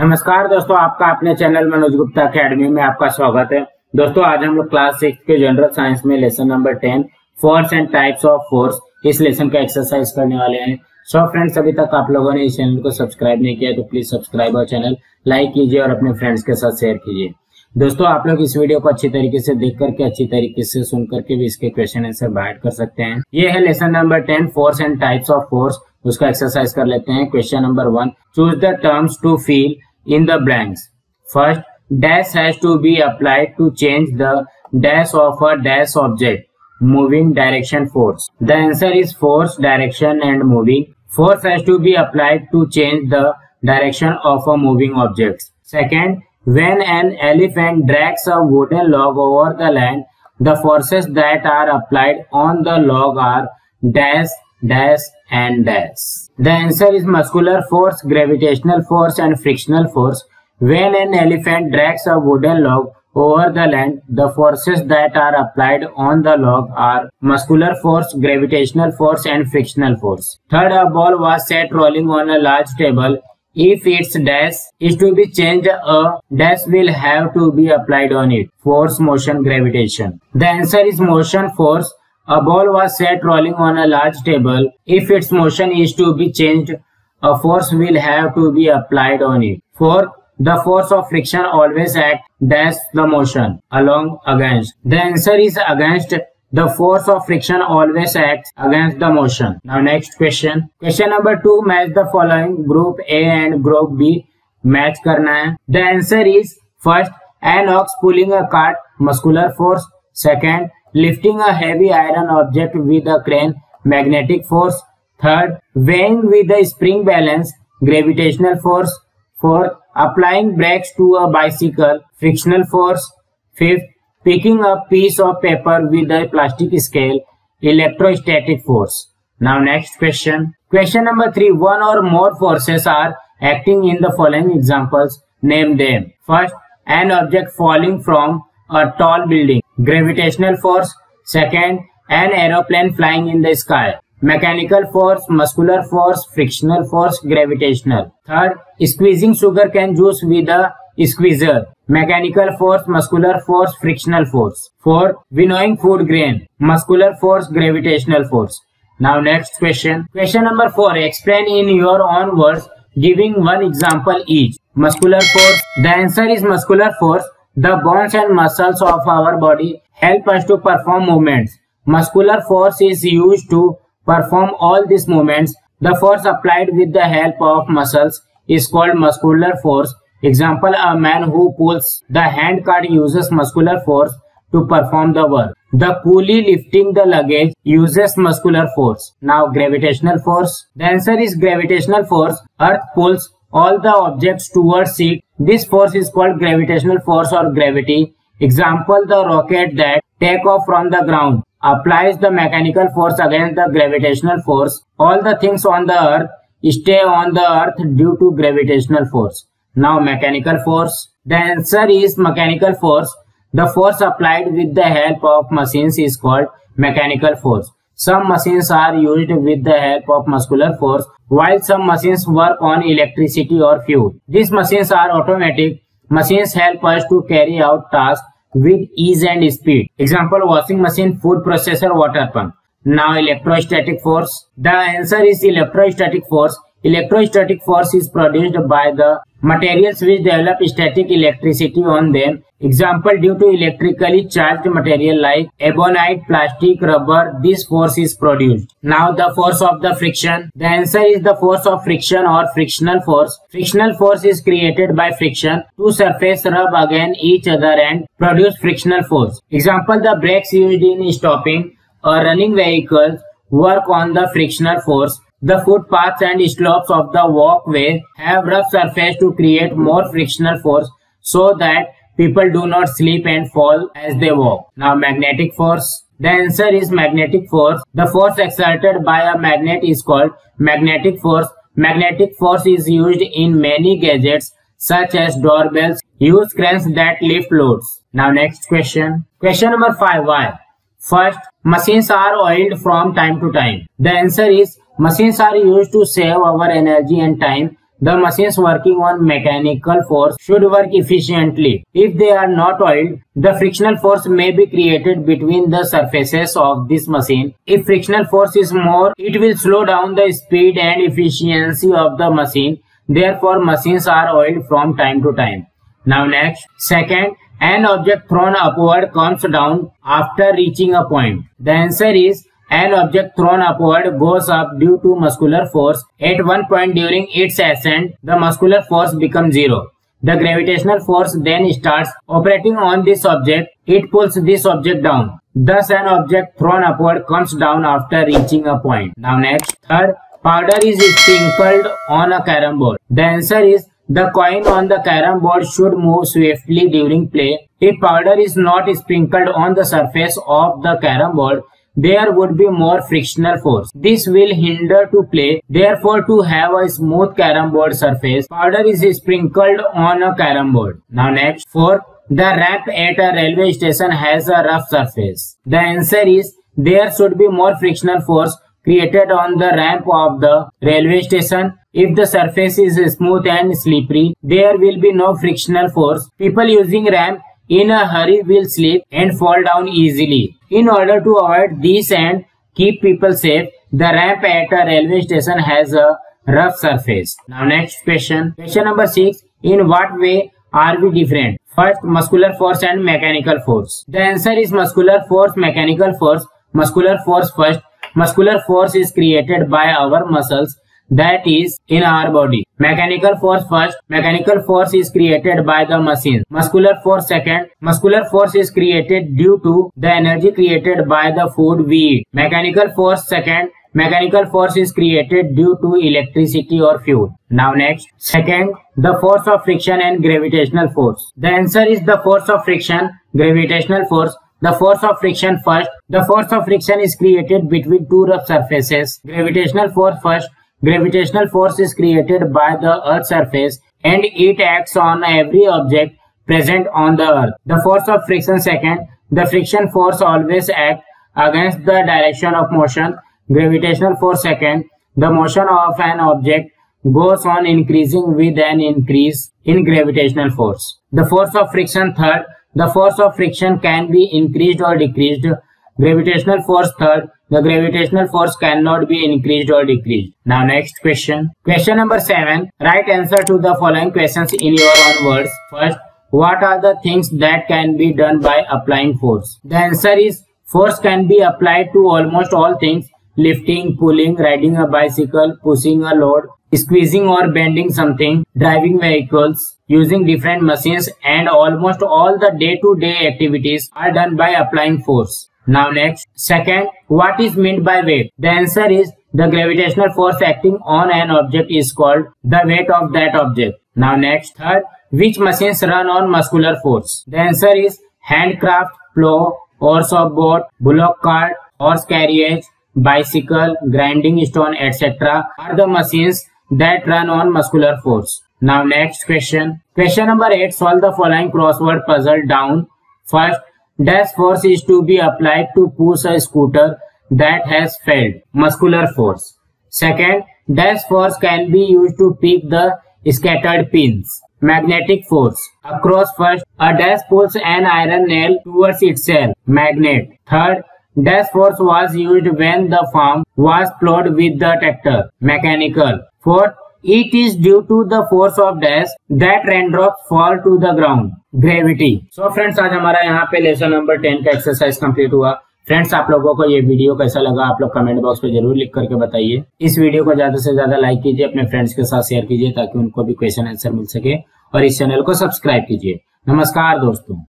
नमस्कार दोस्तों, आपका अपने चैनल मनोज गुप्ता अकेडमी में आपका स्वागत है। दोस्तों आज हम लोग क्लास 6 के जनरल साइंस में lesson number 10 force and types of force इस लेसन का एक्सरसाइज करने वाले हैं। सो फ्रेंड्स, अभी तक आप लोगों ने इस चैनल को सब्सक्राइब नहीं किया है तो प्लीज सब्सक्राइब और चैनल लाइक कीजिए और अपने फ्रेंड्स के साथ शेयर कीजिए। दोस्तों आप लोग इस वीडियो को अच्छी तरीके से देख करके, अच्छी तरीके से सुन करके भी इसके क्वेश्चन आंसर बाहर कर सकते हैं। ये है lesson number 10 force and types of force, उसका एक्सरसाइज कर लेते हैं। Question number 1, choose the terms to fill in the blanks. First, dash has to be applied to change the dash of a dash object moving direction force. The answer is force, direction and moving. Force has to be applied to change the direction of a moving object. Second, when an elephant drags a wooden log over the land, the forces that are applied on the log are dash, dash and dash. The answer is muscular force, gravitational force and frictional force. When an elephant drags a wooden log over the land, the forces that are applied on the log are muscular force, gravitational force and frictional force. Third, a ball was set rolling on a large table. If its dash is to be changed, a dash will have to be applied on it. Force, motion, gravitation. The answer is motion force. A ball was set rolling on a large table. If its motion is to be changed, a force will have to be applied on it. Fourth, the force of friction always acts dash the motion along against. The answer is against. The force of friction always acts against the motion. Now next question. Question number 2, match the following group A and group B. Match करना है. The answer is first, an ox pulling a cart, muscular force. Second, lifting a heavy iron object with a crane, magnetic force. Third, weighing with a spring balance, gravitational force. Fourth, applying brakes to a bicycle, frictional force. Fifth, picking a piece of paper with a plastic scale, electrostatic force. Now next question. Question number 3. One or more forces are acting in the following examples. Name them. First, an object falling from a tall building, gravitational force. Second, an aeroplane flying in the sky, mechanical force, muscular force, frictional force, gravitational. Third, squeezing sugarcane juice with a squeezer, mechanical force, muscular force, frictional force. Fourth, winnowing food grain, muscular force, gravitational force. Now next question. Question number 4. Explain in your own words, giving one example each. Muscular force. The answer is muscular force. The bones and muscles of our body help us to perform movements. Muscular force is used to perform all these movements. The force applied with the help of muscles is called muscular force. Example, a man who pulls the hand cart uses muscular force to perform the work. The coolie lifting the luggage uses muscular force. Now gravitational force. The answer is gravitational force. Earth pulls all the objects towards it. This force is called gravitational force or gravity. Example, the rocket that takes off from the ground applies the mechanical force against the gravitational force. All the things on the earth stay on the earth due to gravitational force. Now mechanical force. The answer is mechanical force. The force applied with the help of machines is called mechanical force. Some machines are used with the help of muscular force, while some machines work on electricity or fuel. These machines are automatic. Machines help us to carry out tasks with ease and speed. Example, washing machine, food processor, water pump. Now electrostatic force. The answer is electrostatic force. Electrostatic force is produced by the materials which develop static electricity on them. Example, due to electrically charged material like ebonite, plastic, rubber, this force is produced. Now the force of the friction. The answer is the force of friction or frictional force. Frictional force is created by friction. Two surfaces rub against each other and produce frictional force. Example, the brakes used in stopping or running vehicles work on the frictional force. The footpaths and slopes of the walkway have rough surface to create more frictional force so that people do not slip and fall as they walk. Now magnetic force. The answer is magnetic force. The force exerted by a magnet is called magnetic force. Magnetic force is used in many gadgets such as doorbells, use cranes that lift loads. Now next question. Question number 5. Why? First, machines are oiled from time to time. The answer is Machines are used to save our energy and time. The machines working on mechanical force should work efficiently. If they are not oiled, the frictional force may be created between the surfaces of this machine. If frictional force is more, it will slow down the speed and efficiency of the machine. Therefore, machines are oiled from time to time. Now next, second, an object thrown upward comes down after reaching a point. The answer is an object thrown upward goes up due to muscular force. At one point during its ascent, the muscular force becomes zero. The gravitational force then starts operating on this object. It pulls this object down. Thus, an object thrown upward comes down after reaching a point. Now next, third, powder is sprinkled on a carom board. The answer is the coin on the carom board should move swiftly during play. If powder is not sprinkled on the surface of the carom board, there would be more frictional force. This will hinder to play. Therefore, to have a smooth carom board surface, powder is sprinkled on a carom board. Now next, fourth, the ramp at a railway station has a rough surface. The answer is there should be more frictional force created on the ramp of the railway station. If the surface is smooth and slippery, there will be no frictional force. People using ramp in a hurry will slip and fall down easily. In order to avoid this and keep people safe, the ramp at a railway station has a rough surface. Now next question. Question number 6. In what way are we different? First, muscular force and mechanical force. The answer is muscular force, mechanical force. Muscular force first. Muscular force is created by our muscles, that is in our body. Mechanical force first. Mechanical force is created by the machine. Muscular force second. Muscular force is created due to the energy created by the food we eat. Mechanical force second. Mechanical force is created due to electricity or fuel. Now next. Second, the force of friction and gravitational force. The answer is the force of friction, gravitational force. The force of friction first. The force of friction is created between two rough surfaces. Gravitational force first. Gravitational force is created by the Earth's surface and it acts on every object present on the Earth. The force of friction second. The friction force always acts against the direction of motion. Gravitational force second. The motion of an object goes on increasing with an increase in gravitational force. The force of friction third. The force of friction can be increased or decreased. Gravitational force third. The gravitational force cannot be increased or decreased. Now next question. Question number 7. Write answer to the following questions in your own words. First, what are the things that can be done by applying force? The answer is force can be applied to almost all things. Lifting, pulling, riding a bicycle, pushing a load, squeezing or bending something, driving vehicles, using different machines, and almost all the day-to-day activities are done by applying force. Now next. Second, what is meant by weight? The answer is the gravitational force acting on an object is called the weight of that object. Now next. Third, which machines run on muscular force? The answer is handcraft, plow, oars of boat, bullock cart, horse carriage, bicycle, grinding stone, etc. are the machines that run on muscular force. Now next question. Question number 8. Solve the following crossword puzzle down. First, dash force is to be applied to push a scooter that has failed. Muscular force. Second, dash force can be used to pick the scattered pins. Magnetic force. Across first, a dash pulls an iron nail towards itself. Magnet. Third, dash force was used when the farm was plowed with the tractor. Mechanical. Fourth, it is due to the force of dash that raindrops fall to the ground. Gravity. So friends, आज हमारा यहाँ पे lesson number 10 का exercise complete हुआ. Friends, आप लोगों को ये वीडियो कैसा लगा आप लोग कमेंट बॉक्स में जरूर लिख करके बताइए. इस वीडियो को ज्यादा से ज्यादा लाइक कीजिए, अपने फ्रेंड्स के साथ शेयर कीजिए ताकि उनको भी क्वेश्चन आंसर मिल सके, और इस चैनल को सब्सक्राइब कीजिए. नमस्कार दोस्तों.